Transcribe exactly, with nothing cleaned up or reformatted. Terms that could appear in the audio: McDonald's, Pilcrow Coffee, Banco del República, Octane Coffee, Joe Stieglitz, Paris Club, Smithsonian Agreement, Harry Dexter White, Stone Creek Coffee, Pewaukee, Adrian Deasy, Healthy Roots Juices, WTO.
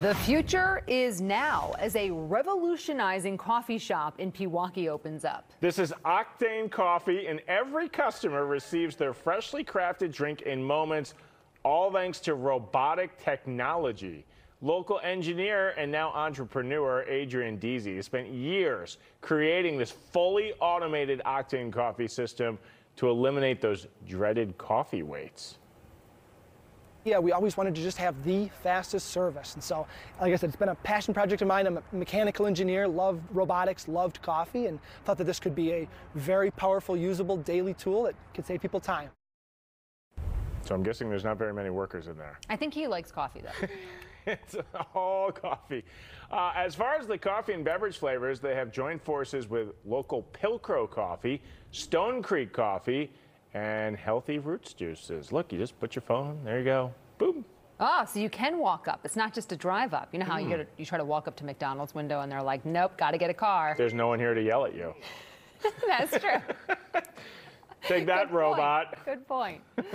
The future is now as a revolutionizing coffee shop in Pewaukee opens up. This is Octane Coffee, and every customer receives their freshly crafted drink in moments, all thanks to robotic technology. Local engineer and now entrepreneur Adrian Deasy has spent years creating this fully automated Octane Coffee system to eliminate those dreaded coffee waits. Yeah, we always wanted to just have the fastest service. And so, like I said, it's been a passion project of mine. I'm a mechanical engineer, loved robotics, loved coffee, and thought that this could be a very powerful, usable daily tool that could save people time. So I'm guessing there's not very many workers in there. I think he likes coffee, though. It's all coffee. Uh, as far as the coffee and beverage flavors, they have joined forces with local Pilcrow Coffee, Stone Creek Coffee, and Healthy Roots Juices. Look, you just put your phone, there you go, boom. Oh, so you can walk up. It's not just a drive up. You know how mm. you, get a, you try to walk up to McDonald's window and they're like, nope, gotta get a car. There's no one here to yell at you. That's true. Take that, Good robot. Point. Good point.